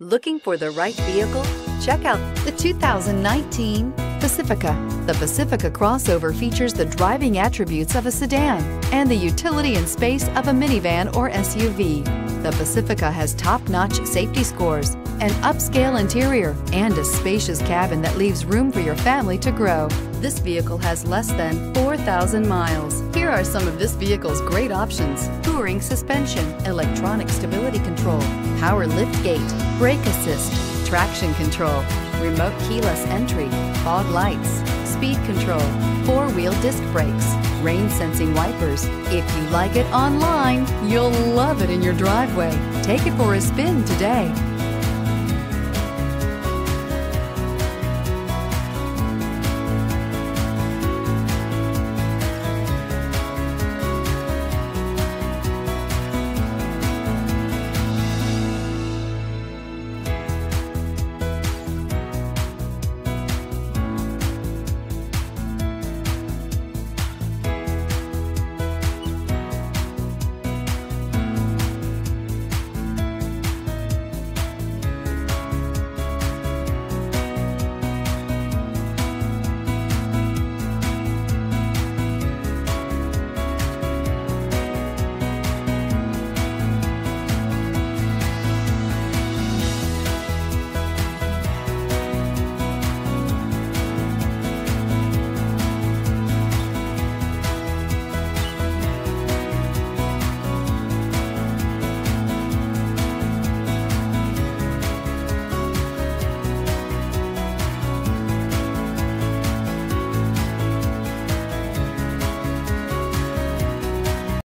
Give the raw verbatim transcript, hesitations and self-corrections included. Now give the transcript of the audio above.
Looking for the right vehicle? Check out the two thousand nineteen Pacifica. The Pacifica crossover features the driving attributes of a sedan and the utility and space of a minivan or S U V. The Pacifica has top-notch safety scores, an upscale interior, and a spacious cabin that leaves room for your family to grow. This vehicle has less than four thousand miles. Here are some of this vehicle's great options: touring suspension, electronic stability control, power lift gate, brake assist, traction control, remote keyless entry, fog lights, speed control, four-wheel disc brakes, rain-sensing wipers. If you like it online, you'll love it in your driveway. Take it for a spin today.